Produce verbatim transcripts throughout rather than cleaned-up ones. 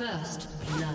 First blood.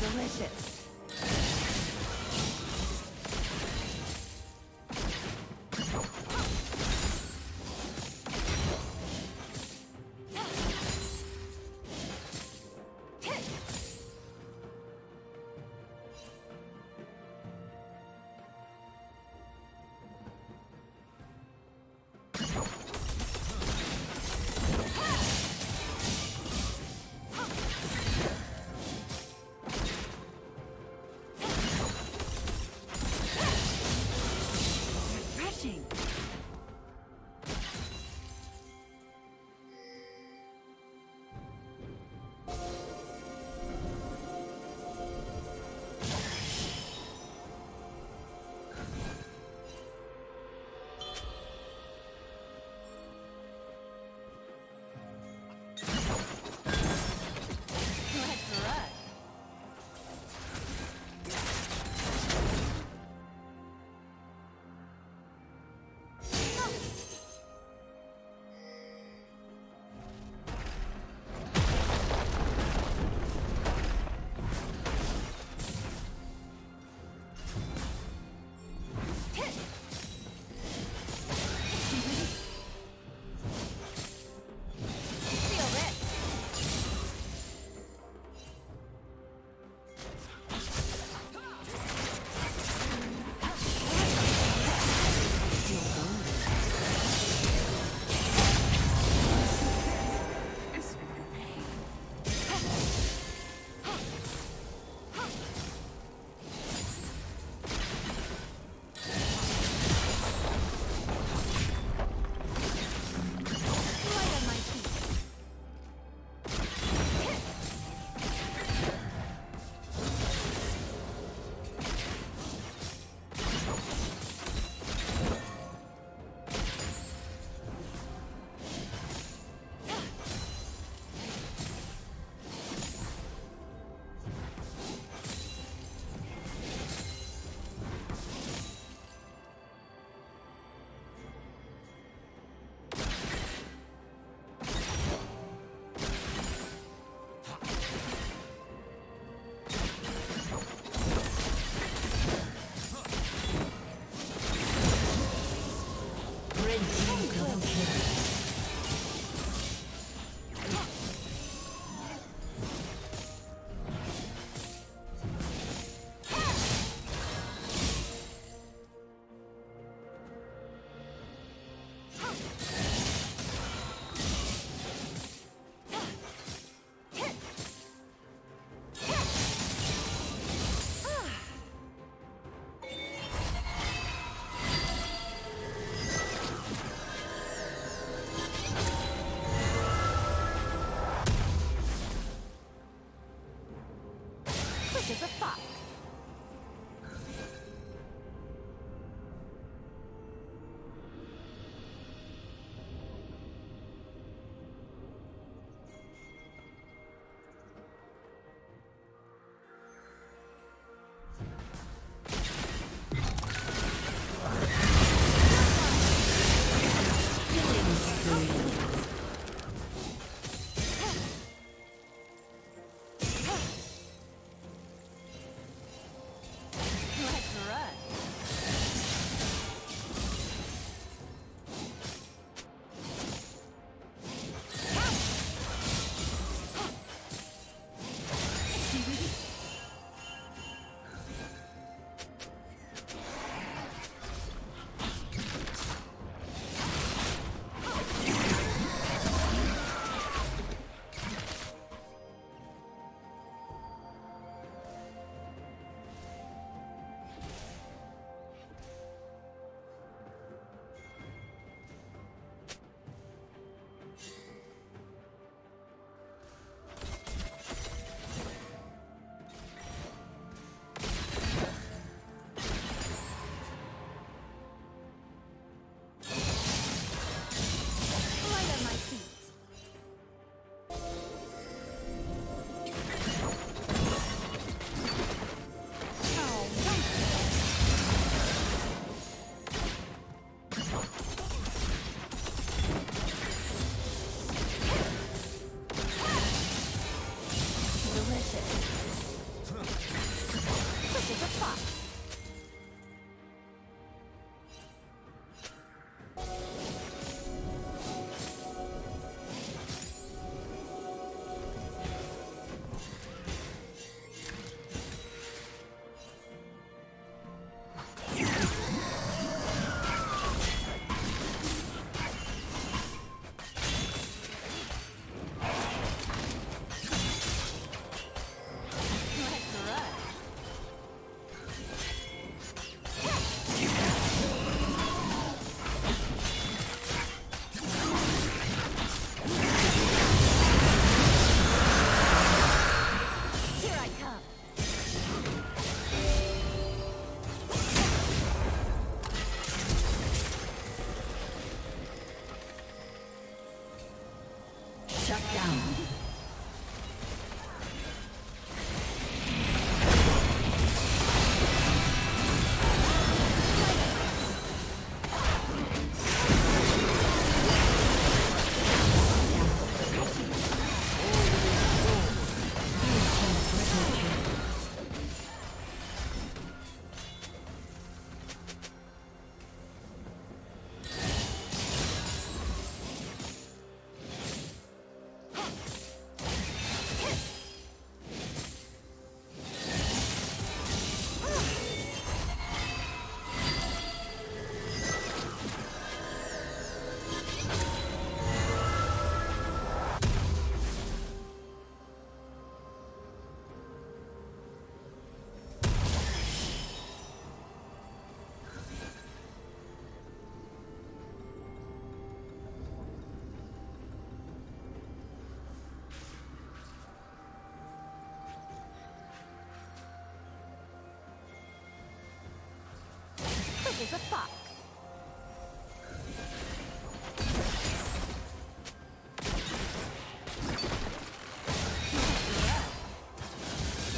Delicious. Is a fox.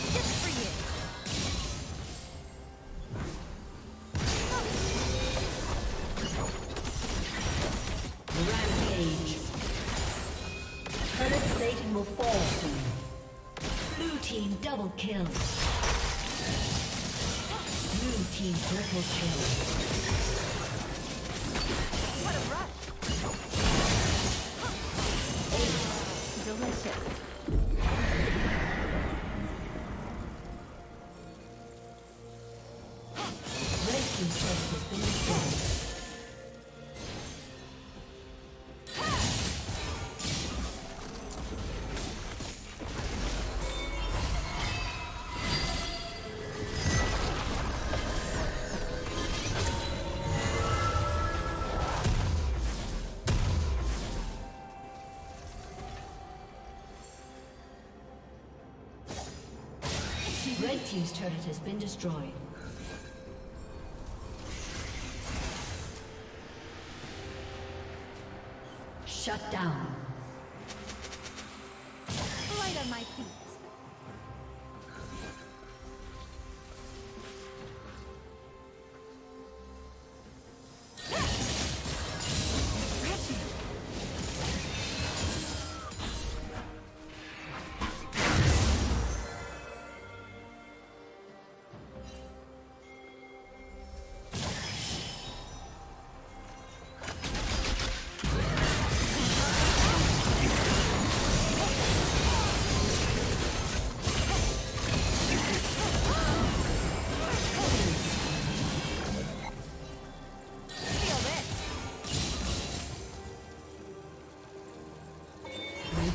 Just for you. Rampage. Current plating will fall soon. Blue team double kill. Blue team triple kill. What a rush! Delicious. Red team turret has been destroyed. Red team's turret has been destroyed. Shut down. Right on my feet.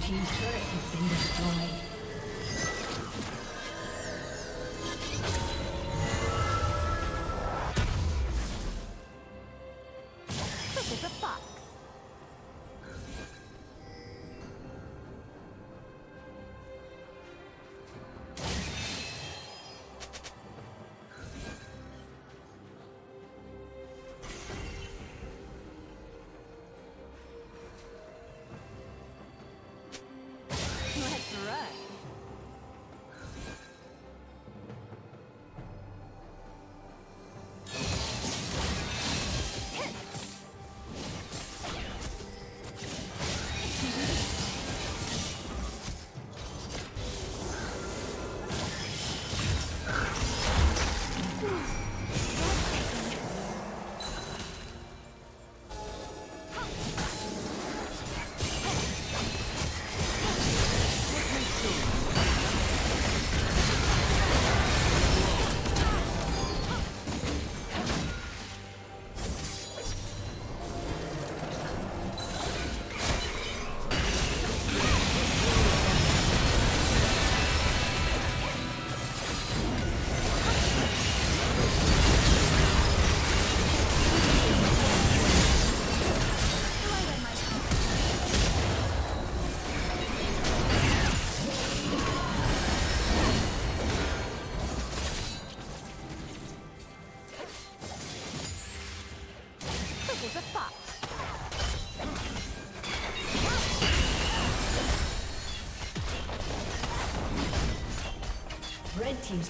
Team's turret has been destroyed. Red team's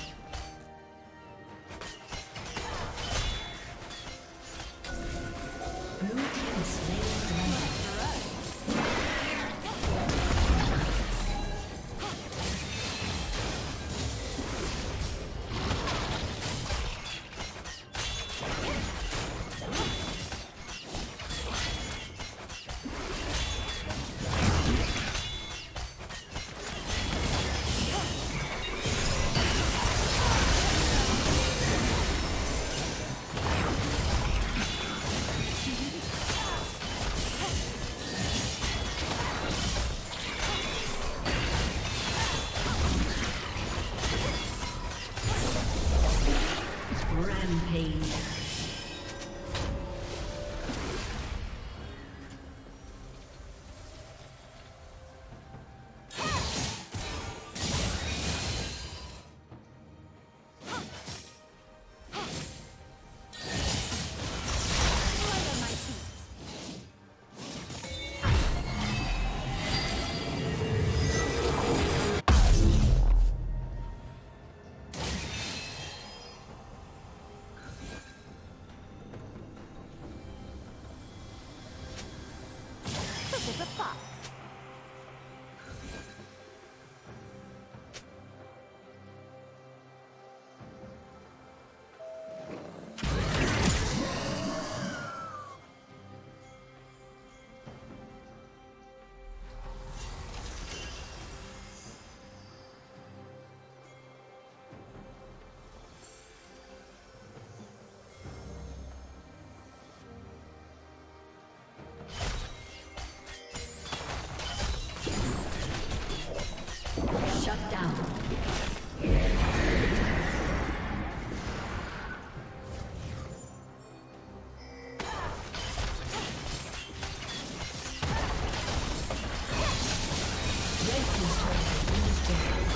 Blue team's slain the dragon. Red team's turret has been destroyed.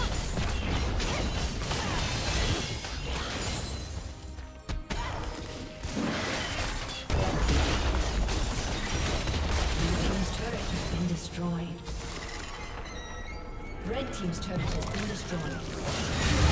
Red team's turret has been destroyed.